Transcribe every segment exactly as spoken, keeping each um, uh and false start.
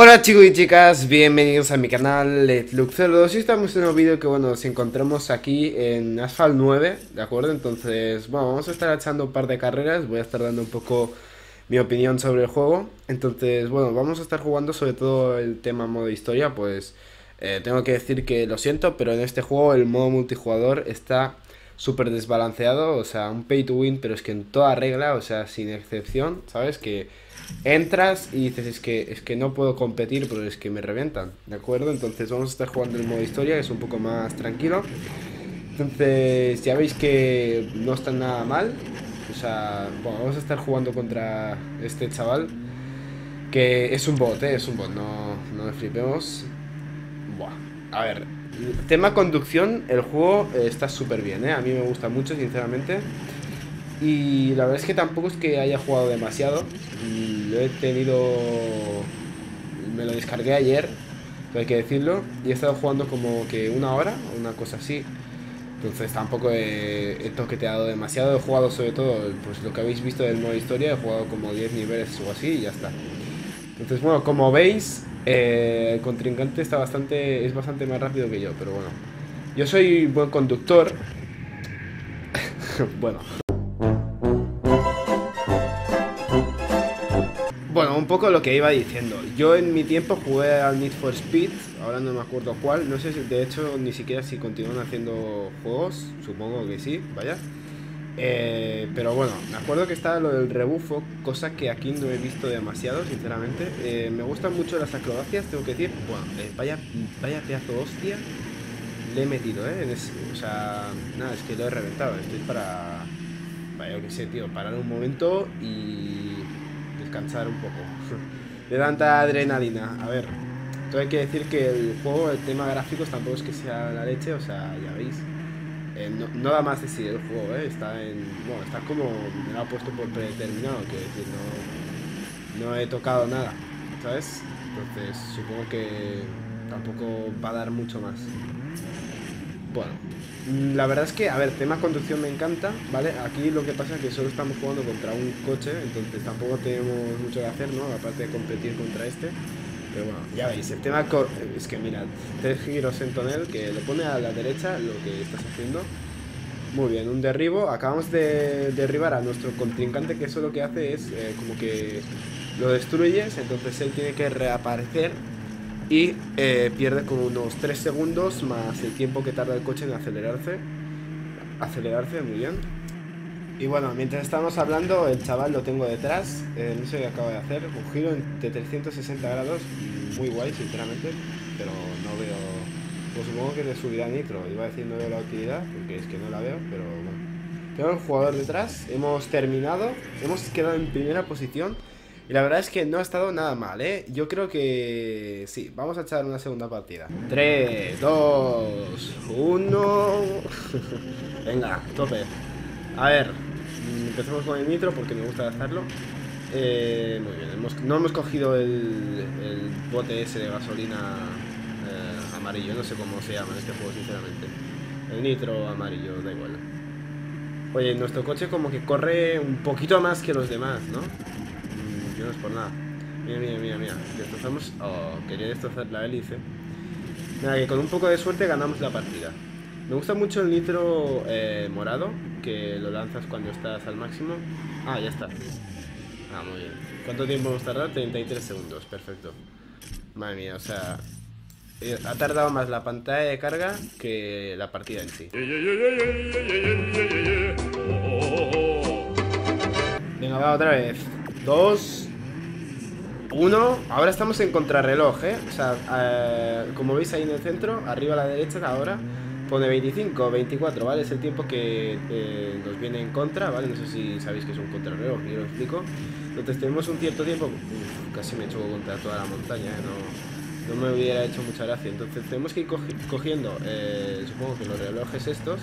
Hola chicos y chicas, bienvenidos a mi canal Edlux cero dos y estamos en un vídeo que bueno, nos encontramos aquí en Asphalt nueve, ¿de acuerdo? Entonces, bueno, vamos a estar echando un par de carreras, voy a estar dando un poco mi opinión sobre el juego. Entonces, bueno, vamos a estar jugando sobre todo el tema modo historia, pues eh, tengo que decir que lo siento, pero en este juego el modo multijugador está súper desbalanceado, o sea, un pay to win, pero es que en toda regla, o sea, sin excepción, ¿sabes? Que entras y dices, es que, es que no puedo competir, pero es que me reventan, ¿de acuerdo? Entonces vamos a estar jugando el modo historia, que es un poco más tranquilo. Entonces ya veis que no está nada mal, o sea, bueno, vamos a estar jugando contra este chaval, que es un bot, ¿eh? Es un bot, no, no nos flipemos. Buah, a ver... Tema conducción, el juego eh, está súper bien, ¿eh? A mí me gusta mucho, sinceramente. Y la verdad es que tampoco es que haya jugado demasiado. Lo he tenido... Me lo descargué ayer, hay que decirlo. Y he estado jugando como que una hora, una cosa así. Entonces tampoco he, he toqueteado demasiado. He jugado sobre todo, pues lo que habéis visto del modo historia. He jugado como diez niveles o así y ya está. Entonces bueno, como veis... Eh, el contrincante está bastante, es bastante más rápido que yo, pero bueno. Yo soy buen conductor. Bueno. Bueno, un poco lo que iba diciendo. Yo en mi tiempo jugué al Need for Speed, ahora no me acuerdo cuál. No sé si, de hecho, ni siquiera si continúan haciendo juegos. Supongo que sí, vaya. Eh, pero bueno, me acuerdo que estaba lo del rebufo, cosa que aquí no he visto demasiado, sinceramente. Eh, me gustan mucho las acrobacias, tengo que decir. Bueno, eh, vaya, vaya pedazo hostia le he metido, ¿eh? En ese, o sea, nada, es que lo he reventado. Estoy para... Vaya, yo qué sé, tío, parar un momento y descansar un poco. Le dan tanta adrenalina. A ver, todo hay que decir que el juego, el tema gráficos tampoco es que sea la leche, o sea, ya veis. Eh, no, no da más decir el juego, eh, está en... Bueno, está como... Me lo ha puesto por predeterminado, que es decir, no, no he tocado nada, ¿sabes? Entonces supongo que tampoco va a dar mucho más. Bueno, la verdad es que, a ver, tema conducción me encanta, ¿vale? Aquí lo que pasa es que solo estamos jugando contra un coche, entonces tampoco tenemos mucho que hacer, ¿no? Aparte de competir contra este. Pero bueno, ya veis, el tema es que mirad, tres giros en tonel, que lo pone a la derecha lo que estás haciendo. Muy bien, un derribo, acabamos de derribar a nuestro contrincante, que eso lo que hace es eh, como que lo destruyes, entonces él tiene que reaparecer y eh, pierde como unos tres segundos más el tiempo que tarda el coche en acelerarse. Acelerarse, muy bien. Y bueno, mientras estamos hablando, el chaval lo tengo detrás, eh, no sé qué acabo de hacer, un giro de trescientos sesenta grados, muy guay sinceramente, pero no veo, pues supongo que le subirá nitro, iba a decir no veo la utilidad, porque es que no la veo, pero bueno. Tengo el jugador detrás, hemos terminado, hemos quedado en primera posición, y la verdad es que no ha estado nada mal, ¿eh? Yo creo que sí, vamos a echar una segunda partida. tres, dos, uno... Venga, tope. A ver, empecemos con el nitro porque me gusta hacerlo. Eh, muy bien, hemos, no hemos cogido el, el bote ese de gasolina eh, amarillo, no sé cómo se llama en este juego sinceramente. El nitro amarillo, da igual. Oye, nuestro coche como que corre un poquito más que los demás, ¿no? Yo no es por nada. Mira, mira, mira, mira, destrozamos... Oh, quería destrozar la hélice. Mira, que con un poco de suerte ganamos la partida. Me gusta mucho el nitro eh, morado, que lo lanzas cuando estás al máximo. Ah, ya está. Ah, muy bien. ¿Cuánto tiempo hemos tardado? treinta y tres segundos, perfecto. Madre mía, o sea... Eh, ha tardado más la pantalla de carga que la partida en sí. Venga, va otra vez. Dos... Uno, ahora estamos en contrarreloj, ¿eh? O sea, eh, como veis ahí en el centro, arriba a la derecha ahora... Pone veinticinco, veinticuatro, ¿vale? Es el tiempo que eh, nos viene en contra, ¿vale? No sé si sabéis que es un contrarreloj, yo lo explico. Entonces tenemos un cierto tiempo... Uf, casi me choco contra toda la montaña, ¿eh? No, no me hubiera hecho mucha gracia. Entonces tenemos que ir cogiendo, eh, supongo que los relojes estos.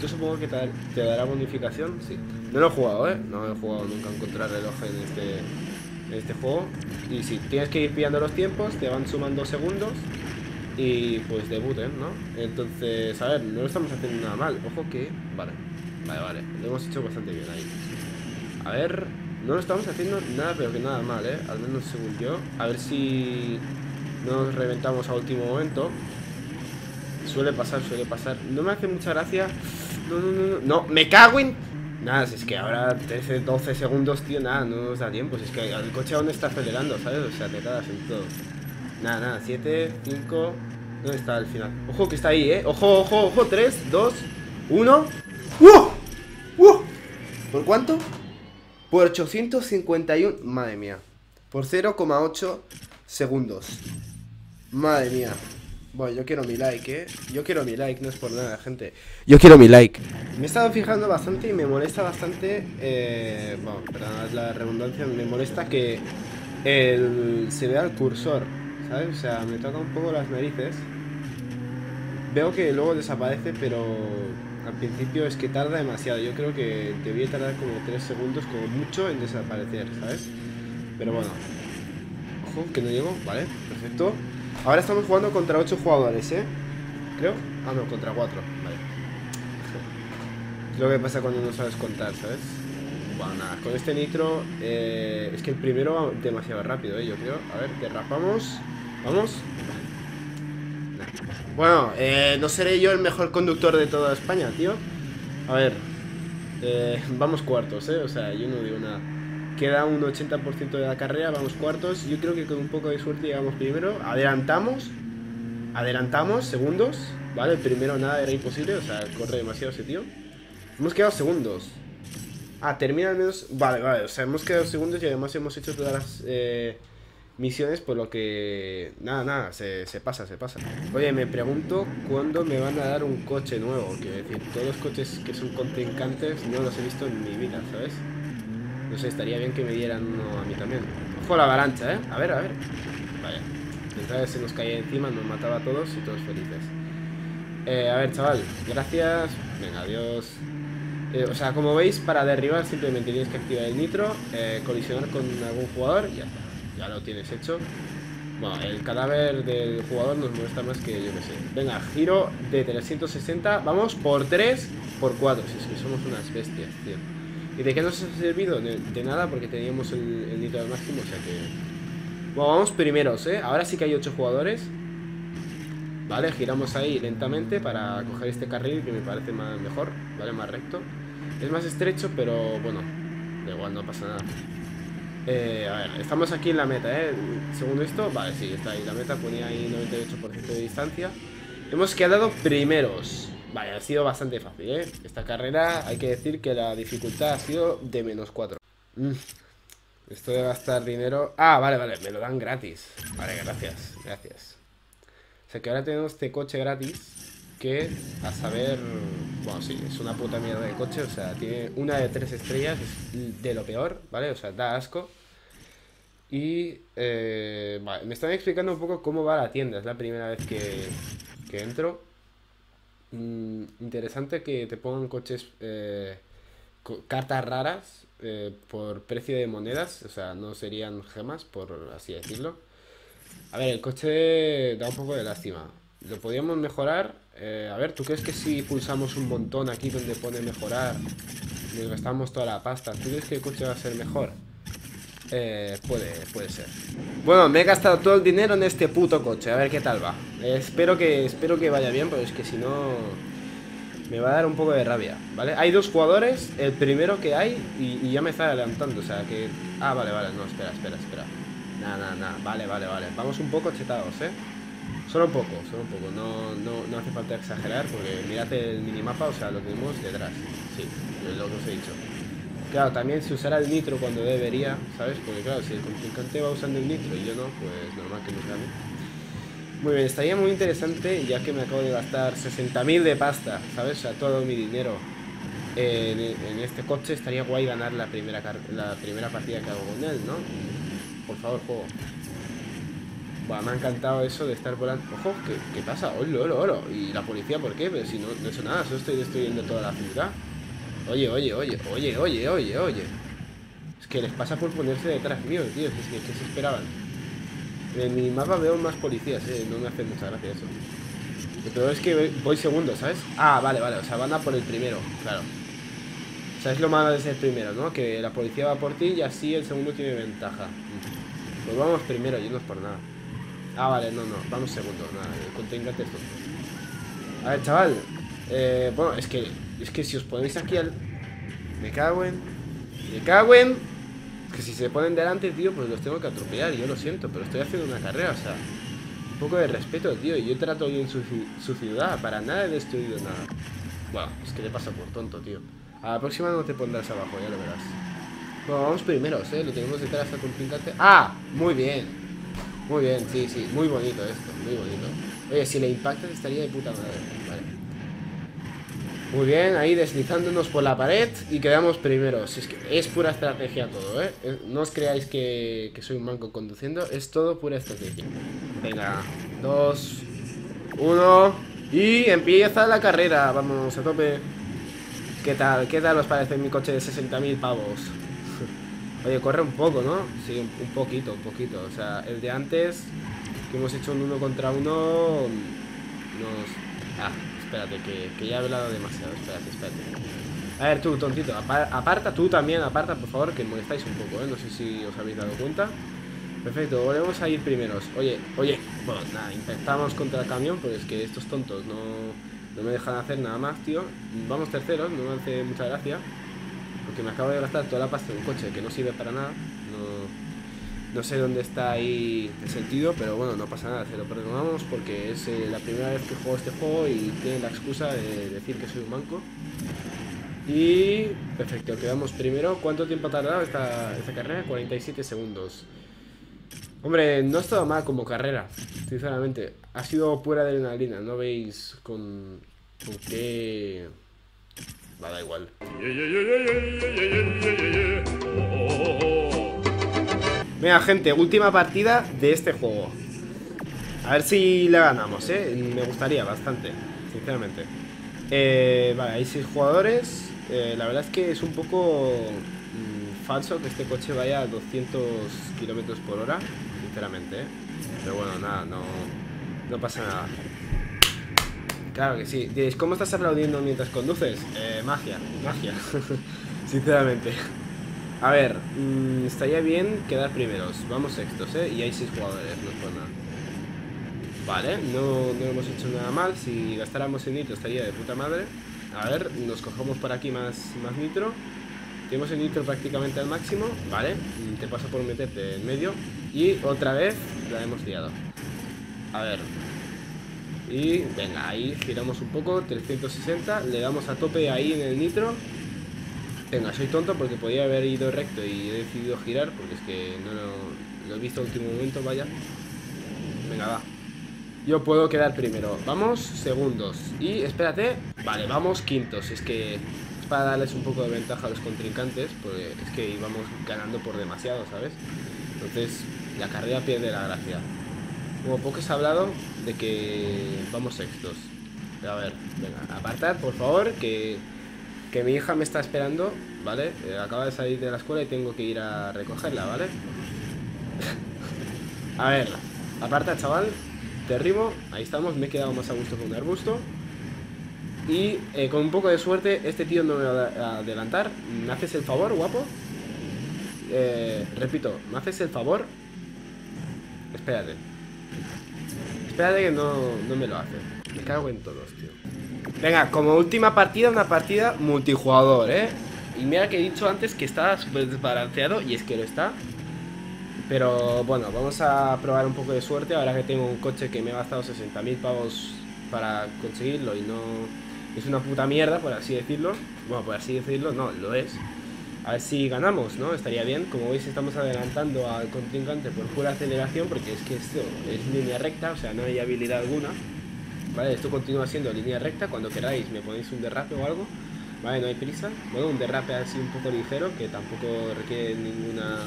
Yo supongo que te, te dará bonificación, sí. No lo he jugado, ¿eh? No he jugado nunca un contrarreloj en este, en este juego. Y sí, tienes que ir pillando los tiempos, te van sumando segundos... Y pues debuten, ¿no? Entonces, a ver, no lo estamos haciendo nada mal. Ojo que... Vale, vale, vale. Lo hemos hecho bastante bien ahí. A ver... No lo estamos haciendo nada, pero que nada mal, ¿eh? Al menos según yo. A ver si nos reventamos a último momento. Suele pasar, suele pasar. No me hace mucha gracia. No, no, no, no. No, me cago en... Nada, si es que ahora trece, doce segundos, tío. Nada, no nos da tiempo. Si es que el coche aún está acelerando, ¿sabes? O sea, te cagas en todo. Nada, nada. siete, cinco... ¿Dónde está el final? Ojo, que está ahí, ¿eh? Ojo, ojo, ojo. tres, dos, uno... ¡Uh! ¡Uh! ¿Por cuánto? Por ochocientos cincuenta y uno, madre mía. Por cero coma ocho segundos. Madre mía. Bueno, yo quiero mi like, eh. Yo quiero mi like, no es por nada, gente. Yo quiero mi like. Me he estado fijando bastante y me molesta bastante. Eh, bueno, perdón la redundancia. Me molesta que el, se vea el cursor, ¿sabes? O sea, me toca un poco las narices. Veo que luego desaparece, pero... Al principio es que tarda demasiado, yo creo que debía tardar como tres segundos como mucho en desaparecer, ¿sabes? Pero bueno. Ojo, que no llego, vale, perfecto. Ahora estamos jugando contra ocho jugadores, ¿eh? Creo. Ah, no, contra cuatro, vale. Es lo que pasa cuando no sabes contar, ¿sabes? Bueno, nada, con este nitro eh, es que el primero va demasiado rápido, ¿eh? Yo creo. A ver, derrapamos. Vamos. Bueno, eh, no seré yo el mejor conductor de toda España, tío. A ver, eh, vamos cuartos, eh, o sea, yo no digo nada. Queda un ochenta por ciento de la carrera, vamos cuartos. Yo creo que con un poco de suerte llegamos primero. Adelantamos, adelantamos, segundos, ¿vale? El primero nada era imposible, o sea, corre demasiado ese tío. Hemos quedado segundos. Ah, termina al menos, vale, vale, o sea, hemos quedado segundos y además hemos hecho todas las... Eh... misiones, por lo que... Nada, nada, se, se pasa, se pasa. Oye, me pregunto cuándo me van a dar un coche nuevo. Quiero decir, todos los coches que son contrincantes no los he visto en mi vida, ¿sabes? No sé, estaría bien que me dieran uno a mí también. Ojo la avalancha, ¿eh? A ver, a ver. Vaya. Entonces se nos caía encima, nos mataba a todos y todos felices. Eh, a ver, chaval, gracias. Venga, adiós. Eh, o sea, como veis, para derribar simplemente tienes que activar el nitro, eh, colisionar con algún jugador y ya está. Ya lo tienes hecho. Bueno, el cadáver del jugador nos molesta más que yo que sé. Venga, giro de trescientos sesenta. Vamos por tres, por cuatro. Si es que somos unas bestias, tío. ¿Y de qué nos ha servido? De, de nada, porque teníamos el, el nitro al máximo. O sea que... Bueno, vamos primeros, ¿eh? Ahora sí que hay ocho jugadores. Vale, giramos ahí lentamente para coger este carril que me parece más mejor. Vale, más recto. Es más estrecho, pero bueno, da igual, no pasa nada. Eh, a ver, estamos aquí en la meta, ¿eh? Según esto, vale, sí, está ahí la meta. Ponía ahí noventa y ocho por ciento de distancia. Hemos quedado primeros. Vale, ha sido bastante fácil, ¿eh? Esta carrera, hay que decir que la dificultad ha sido de menos cuatro. mm. Esto de gastar dinero... Ah, vale, vale, me lo dan gratis. Vale, gracias, gracias. O sea que ahora tenemos este coche gratis. Que, a saber... Bueno, sí, es una puta mierda de coche. O sea, tiene una de tres estrellas. Es de lo peor, ¿vale? O sea, da asco. Y eh, vale, me están explicando un poco cómo va la tienda. Es la primera vez que, que entro. mm, Interesante que te pongan coches, eh, co cartas raras, eh, por precio de monedas. O sea, no serían gemas, por así decirlo. A ver, el coche da un poco de lástima. Lo podríamos mejorar. eh, A ver, ¿tú crees que si pulsamos un montón aquí donde pone mejorar nos gastamos toda la pasta? ¿Tú crees que el coche va a ser mejor? Eh, puede, puede ser. Bueno, me he gastado todo el dinero en este puto coche. A ver qué tal va. eh, Espero que espero que vaya bien, pero es que si no me va a dar un poco de rabia, ¿vale? Hay dos jugadores, el primero que hay. Y, y ya me está adelantando, o sea que... Ah, vale, vale, no, espera, espera, espera. Nada, nada, nada, vale, vale, vale. Vamos un poco chetados, ¿eh? Solo un poco, solo un poco, no, no, no hace falta exagerar. Porque mirad el minimapa, o sea, lo tenemos detrás. Sí, es lo que os he dicho. Claro, también se usará el nitro cuando debería, ¿sabes? Porque claro, si el contrincante va usando el nitro y yo no, pues normal que nos gane. Muy bien, estaría muy interesante, ya que me acabo de gastar sesenta mil de pasta, ¿sabes? O sea, todo mi dinero en, en este coche. Estaría guay ganar la primera, la primera partida que hago con él, ¿no? Por favor, juego. Buah, me ha encantado eso de estar volando. Ojo, ¿qué, qué pasa? ¡Olo, olo, olo! ¿Y la policía por qué? Pero si no, no he hecho nada, solo estoy destruyendo toda la ciudad. Oye, oye, oye, oye, oye, oye, oye. Es que les pasa por ponerse detrás mío, tío. Es que, ¿qué se esperaban? En mi mapa veo más policías, eh. No me hace mucha gracia eso. Lo peor es que voy segundo, ¿sabes? Ah, vale, vale, o sea, van a por el primero, claro. O sea, es lo malo de ser primero, ¿no? Que la policía va por ti y así el segundo tiene ventaja. Pues vamos primero, yendo por nada. Ah, vale, no, no, vamos segundo, nada, conténgate esto. A ver, chaval. Eh, bueno, es que es que si os ponéis aquí al... Me cago en... Me cago en... Que si se ponen delante, tío, pues los tengo que atropellar. Yo lo siento, pero estoy haciendo una carrera, o sea... Un poco de respeto, tío. Yo trato bien su, su ciudad. Para nada he destruido nada. Bueno, es que le pasa por tonto, tío. A la próxima no te pondrás abajo, ya lo verás. Bueno, vamos primeros, ¿eh? Lo tenemos detrás a complicarte. ¡Ah! Muy bien. Muy bien, sí, sí. Muy bonito esto, muy bonito. Oye, si le impactas estaría de puta madre. Vale. Muy bien, ahí deslizándonos por la pared y quedamos primeros. Es que es pura estrategia todo, ¿eh? No os creáis que, que soy un manco conduciendo. Es todo pura estrategia. Venga, dos, uno y empieza la carrera. Vamos a tope. ¿Qué tal? ¿Qué tal os parece mi coche de sesenta mil pavos? Oye, corre un poco, ¿no? Sí, un poquito, un poquito. O sea, el de antes que hemos hecho un uno contra uno nos... Ah, espérate, que, que ya he hablado demasiado. Espérate, espérate. A ver, tú, tontito, aparta, tú también, aparta, por favor, que molestáis un poco, ¿eh? No sé si os habéis dado cuenta. Perfecto, volvemos a ir primeros. Oye, oye, bueno, nada, intentamos contra el camión, pero es que estos tontos no, no me dejan hacer nada más, tío. Vamos terceros, no me hace mucha gracia, porque me acabo de gastar toda la pasta de un coche que no sirve para nada. No, no sé dónde está ahí el sentido, pero bueno, no pasa nada, se lo perdonamos porque es eh, la primera vez que juego este juego y tiene la excusa de decir que soy un manco. Y perfecto, quedamos primero. ¿Cuánto tiempo ha tardado esta, esta carrera? cuarenta y siete segundos. Hombre, no ha estado mal como carrera, sinceramente. Ha sido pura adrenalina, ¿no veis con, con qué...? Va, da igual. Venga, gente, última partida de este juego. A ver si la ganamos, ¿eh? Me gustaría bastante, sinceramente. Eh, vale, hay seis jugadores. Eh, la verdad es que es un poco... falso que este coche vaya a doscientos kilómetros por hora, sinceramente, ¿eh? Pero bueno, nada, no, no pasa nada. Claro que sí. Diréis, ¿cómo estás aplaudiendo mientras conduces? Eh, magia, magia. Sinceramente. A ver, mmm, estaría bien quedar primeros. Vamos sextos, ¿eh? Y hay seis jugadores, no es por nada. Vale, no, no hemos hecho nada mal. Si gastáramos el nitro estaría de puta madre. A ver, nos cogemos por aquí más, más nitro. Tenemos el nitro prácticamente al máximo, ¿vale? Te paso por meterte en medio. Y otra vez la hemos liado. A ver. Y venga, ahí giramos un poco, trescientos sesenta. Le damos a tope ahí en el nitro. Venga, soy tonto porque podía haber ido recto y he decidido girar, porque es que no lo, lo he visto al último momento, vaya. Venga, va. Yo puedo quedar primero. Vamos, segundos. Y espérate. Vale, vamos quintos. Es que... para darles un poco de ventaja a los contrincantes, porque es que íbamos ganando por demasiado, ¿sabes? Entonces la carrera pierde la gracia. Como poco se ha hablado de que vamos sextos. Pero a ver, venga, apartad por favor, que, que mi hija me está esperando, ¿vale? Eh, acaba de salir de la escuela y tengo que ir a recogerla, ¿vale? A ver, aparta, chaval, te rimo. Ahí estamos, me he quedado más a gusto con un arbusto. Y eh, con un poco de suerte, este tío no me va a adelantar. ¿Me haces el favor, guapo? Eh, repito, ¿me haces el favor? Espérate. Espérate que no, no me lo hace. Me cago en todos, tío. Venga, como última partida, una partida multijugador, ¿eh? Y mira que he dicho antes que estaba súper desbalanceado, y es que lo está. Pero bueno, vamos a probar un poco de suerte. Ahora que tengo un coche que me he gastado sesenta mil pavos para conseguirlo y no... es una puta mierda, por así decirlo. Bueno, por así decirlo, no, lo es. A ver si ganamos, ¿no? Estaría bien. Como veis, estamos adelantando al contrincante por pura aceleración, porque es que esto es línea recta, o sea, no hay habilidad alguna. Vale, esto continúa siendo línea recta. Cuando queráis me ponéis un derrape o algo. Vale, no hay prisa. Bueno, un derrape así un poco ligero, que tampoco requiere ninguna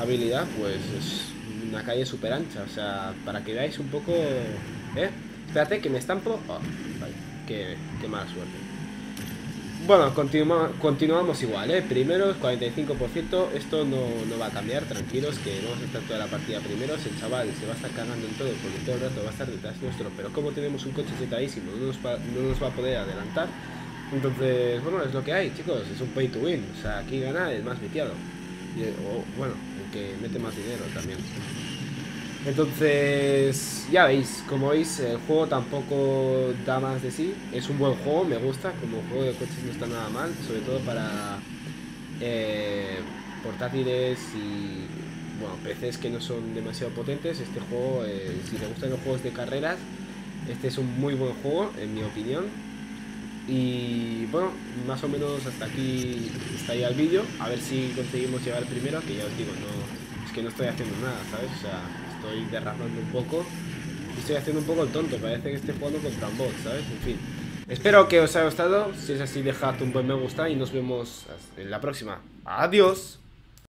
habilidad, pues es una calle súper ancha. O sea, para que veáis un poco... ¿eh? Espérate, que me estampo. Oh, vale. Qué, qué mala suerte. Bueno, continua, continuamos igual, ¿eh? Primeros, cuarenta y cinco por ciento. Esto no, no va a cambiar, tranquilos, que vamos a estar toda la partida primeros. El chaval se va a estar cagando en todo, porque todo el rato va a estar detrás nuestro. Pero como tenemos un coche chetadísimo, no nos va, no nos va a poder adelantar. Entonces, bueno, es lo que hay, chicos. Es un pay to win. O sea, aquí gana el más viciado. Y, o, bueno, el que mete más dinero también. Entonces, ya veis, como veis, el juego tampoco da más de sí. Es un buen juego, me gusta. Como juego de coches no está nada mal. Sobre todo para eh, portátiles y... bueno, P Cs que no son demasiado potentes. Este juego, eh, si te gustan los juegos de carreras, este es un muy buen juego, en mi opinión. Y bueno, más o menos hasta aquí estaría el vídeo. A ver si conseguimos llegar primero, que ya os digo, no, es que no estoy haciendo nada, ¿sabes? O sea, estoy derramando un poco. Estoy haciendo un poco el tonto, parece que estoy jugando contra un bot, ¿sabes? En fin. Espero que os haya gustado. Si es así, dejad un buen me gusta y nos vemos en la próxima. ¡Adiós!